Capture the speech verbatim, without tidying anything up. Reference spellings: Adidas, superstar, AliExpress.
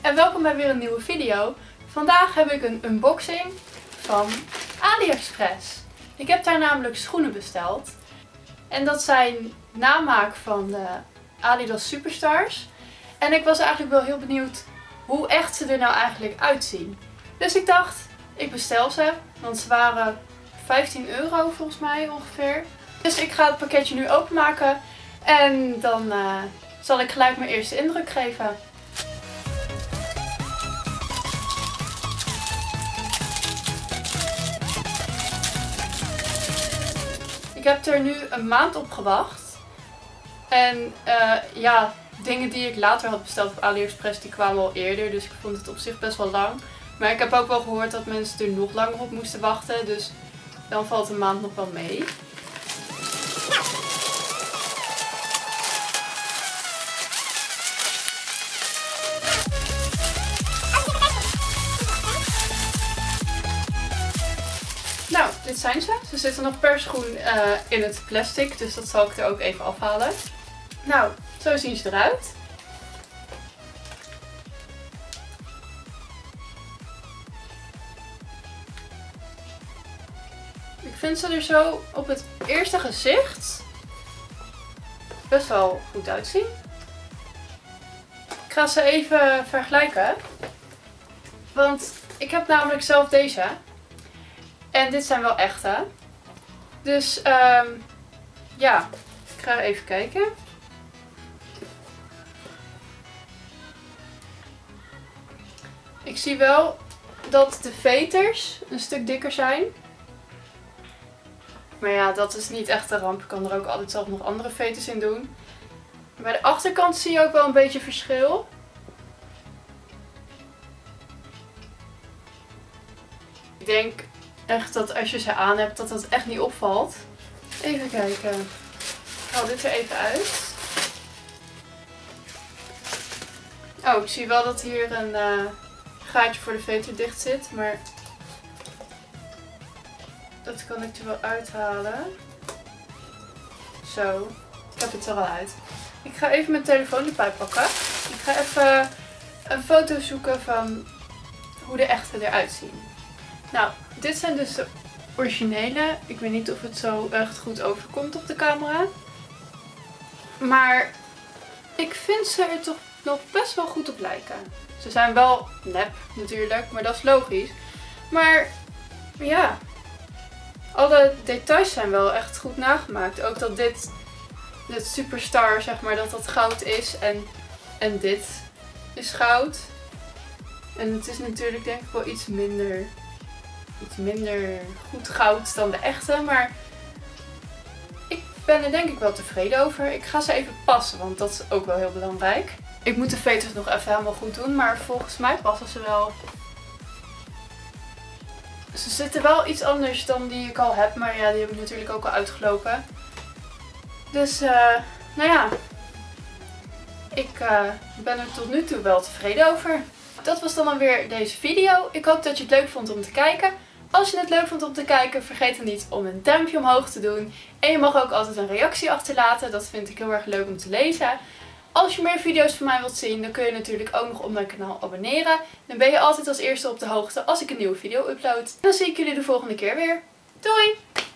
en welkom bij weer een nieuwe video. Vandaag heb ik een unboxing van AliExpress. Ik heb daar namelijk schoenen besteld. En dat zijn namaak van de Adidas Superstars. En ik was eigenlijk wel heel benieuwd hoe echt ze er nou eigenlijk uitzien. Dus ik dacht, ik bestel ze, want ze waren vijftien euro volgens mij ongeveer. Dus ik ga het pakketje nu openmaken en dan uh, zal ik gelijk mijn eerste indruk geven. Ik heb er nu een maand op gewacht. En uh, ja, dingen die ik later had besteld op AliExpress die kwamen al eerder. Dus ik vond het op zich best wel lang. Maar ik heb ook wel gehoord dat mensen er nog langer op moesten wachten. Dus dan valt een maand nog wel mee. Nou, dit zijn ze. Ze zitten nog per schoen uh, in het plastic, dus dat zal ik er ook even afhalen. Nou, zo zien ze eruit. Ik vind ze er zo op het eerste gezicht best wel goed uitzien. Ik ga ze even vergelijken, want ik heb namelijk zelf deze. En dit zijn wel echte. Dus um, ja, ik ga even kijken. Ik zie wel dat de veters een stuk dikker zijn. Maar ja, dat is niet echt een ramp. Ik kan er ook altijd zelf nog andere veters in doen. Bij de achterkant zie je ook wel een beetje verschil. Ik denk echt dat als je ze aan hebt, dat dat echt niet opvalt. Even kijken. Ik haal dit er even uit. Oh, ik zie wel dat hier een uh, gaatje voor de veter dicht zit, maar dat kan ik er wel uithalen. Zo, ik heb het er al uit. Ik ga even mijn telefoon erbij pakken. Ik ga even een foto zoeken van hoe de echte eruit zien. Nou, dit zijn dus de originele. Ik weet niet of het zo echt goed overkomt op de camera. Maar ik vind ze er toch nog best wel goed op lijken. Ze zijn wel nep natuurlijk, maar dat is logisch. Maar ja, alle details zijn wel echt goed nagemaakt. Ook dat dit, dit superstar, zeg maar, dat dat goud is en, en dit is goud. En het is natuurlijk denk ik wel iets minder... iets minder goed goud dan de echte, maar ik ben er denk ik wel tevreden over. Ik ga ze even passen, want dat is ook wel heel belangrijk. Ik moet de veters nog even helemaal goed doen, maar volgens mij passen ze wel. Ze zitten wel iets anders dan die ik al heb, maar ja, die heb ik natuurlijk ook al uitgelopen. Dus, uh, nou ja, ik uh, ben er tot nu toe wel tevreden over. Dat was dan alweer deze video. Ik hoop dat je het leuk vond om te kijken. Als je het leuk vond om te kijken, vergeet dan niet om een duimpje omhoog te doen. En je mag ook altijd een reactie achterlaten. Dat vind ik heel erg leuk om te lezen. Als je meer video's van mij wilt zien, dan kun je natuurlijk ook nog op mijn kanaal abonneren. Dan ben je altijd als eerste op de hoogte als ik een nieuwe video upload. En dan zie ik jullie de volgende keer weer. Doei!